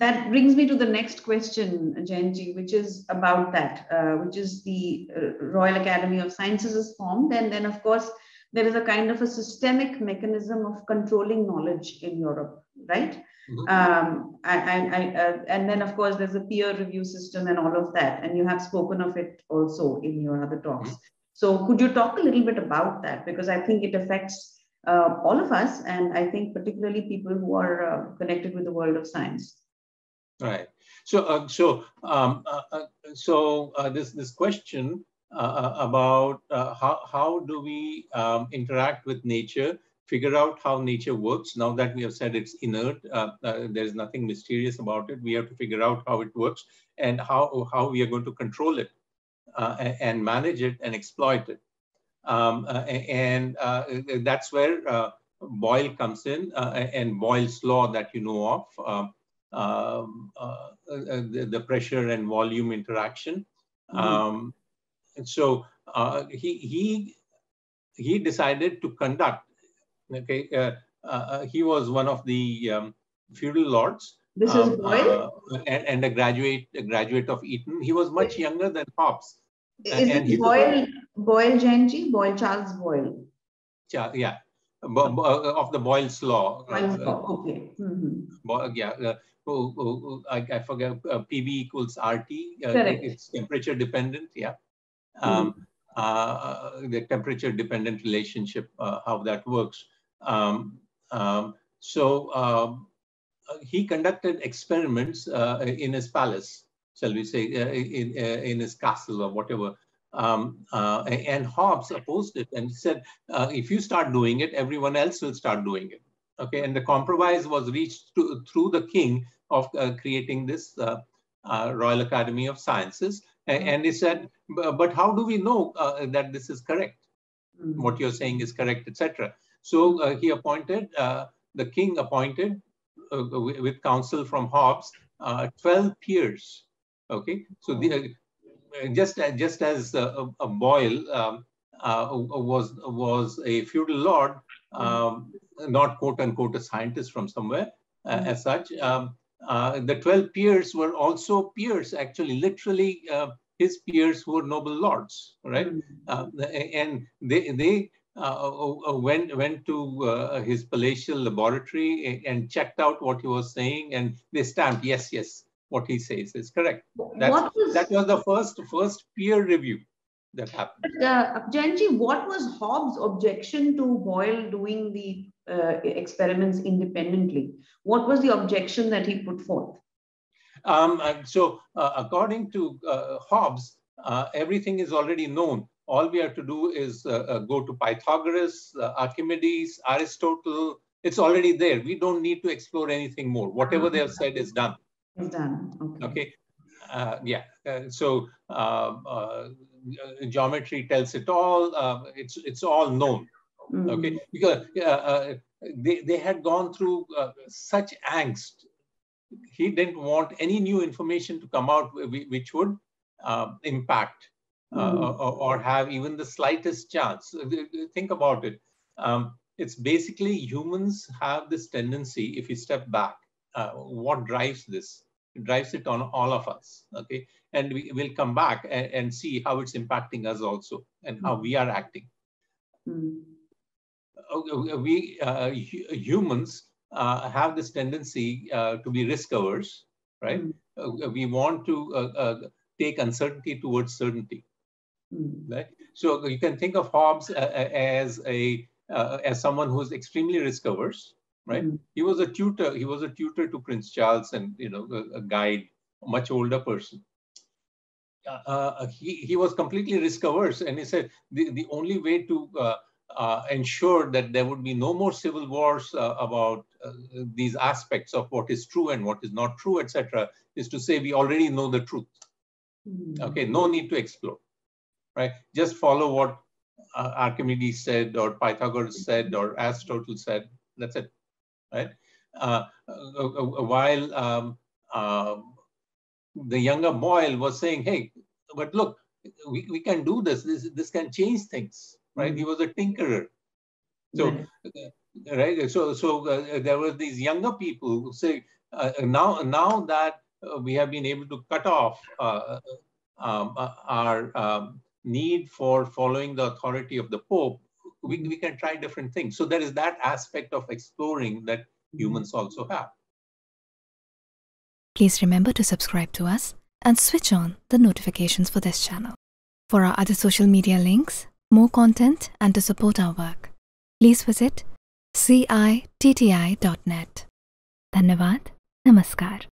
that brings me to the next question, Jayanti, which is about that, which is the Royal Academy of Sciences is formed. And then, of course, there is a kind of a systemic mechanism of controlling knowledge in Europe, right? Mm-hmm. And then, of course, there's a peer review system and all of that. And you have spoken of it also in your other talks. Mm-hmm. So could you talk a little bit about that? Because I think it affects all of us, and I think particularly people who are connected with the world of science. Right. So, this question about how do we interact with nature, figure out how nature works. Now that we have said it's inert, there's nothing mysterious about it. We have to figure out how it works and how we are going to control it and manage it and exploit it. That's where Boyle comes in, and Boyle's law that you know of, the pressure and volume interaction. Mm-hmm. So he decided to conduct. Okay, he was one of the feudal lords. This is Boyle, and a graduate of Eton. He was much younger than Hobbes. Is it Boyle? Boyle, Jayanti? Boyle, Charles Boyle. Yeah, of the Boyle's law. Boyle's law, okay. Mm-hmm. Yeah, I forget, PB equals RT. Correct. It's temperature dependent, yeah. The temperature dependent relationship, how that works. He conducted experiments in his palace, shall we say, in his castle or whatever. And Hobbes opposed it and said, if you start doing it, everyone else will start doing it. Okay, and the compromise was reached through the king of creating this Royal Academy of Sciences. And he said, but how do we know that this is correct? Mm-hmm. What you're saying is correct, etc. So he appointed, the king appointed with counsel from Hobbes, 12 peers. Okay, so the just as Boyle was a feudal lord, not quote unquote a scientist from somewhere as such, the 12 peers were also peers, actually, literally his peers who were noble lords, right? And they went to his palatial laboratory and checked out what he was saying, and they stamped, yes, yes. What he says is correct. That was the first peer review that happened. But, Jayanti, what was Hobbes' objection to Boyle doing the experiments independently? What was the objection that he put forth? According to Hobbes, everything is already known. All we have to do is go to Pythagoras, Archimedes, Aristotle. It's already there. We don't need to explore anything more. Whatever they have said is done. Okay. Geometry tells it all. It's all known. Mm-hmm. Okay, because they had gone through such angst. He didn't want any new information to come out which would impact or have even the slightest chance. Think about it. It's basically humans have this tendency, if you step back, what drives this? It drives it on all of us, okay? And we'll come back and see how it's impacting us also and how we are acting. We humans have this tendency to be risk averse, right? We want to take uncertainty towards certainty, right? So you can think of Hobbes as someone who's extremely risk averse. Right, he was a tutor. He was a tutor to Prince Charles, and you know, a guide, a much older person. He was completely risk averse, and he said the only way to ensure that there would be no more civil wars about these aspects of what is true and what is not true, etc., is to say we already know the truth. Okay, no need to explore. Right, just follow what Archimedes said, or Pythagoras said, or Aristotle said. That's it. Right. While the younger Boyle was saying, "Hey, but look, we can do this. This can change things." Right? He was a tinkerer. So right? So there were these younger people who say, now that we have been able to cut off our need for following the authority of the Pope, we can try different things. So there is that aspect of exploring that humans also have. Please remember to subscribe to us and switch on the notifications for this channel. For our other social media links, more content, and to support our work, please visit citti.net. Dhanyavad. Namaskar.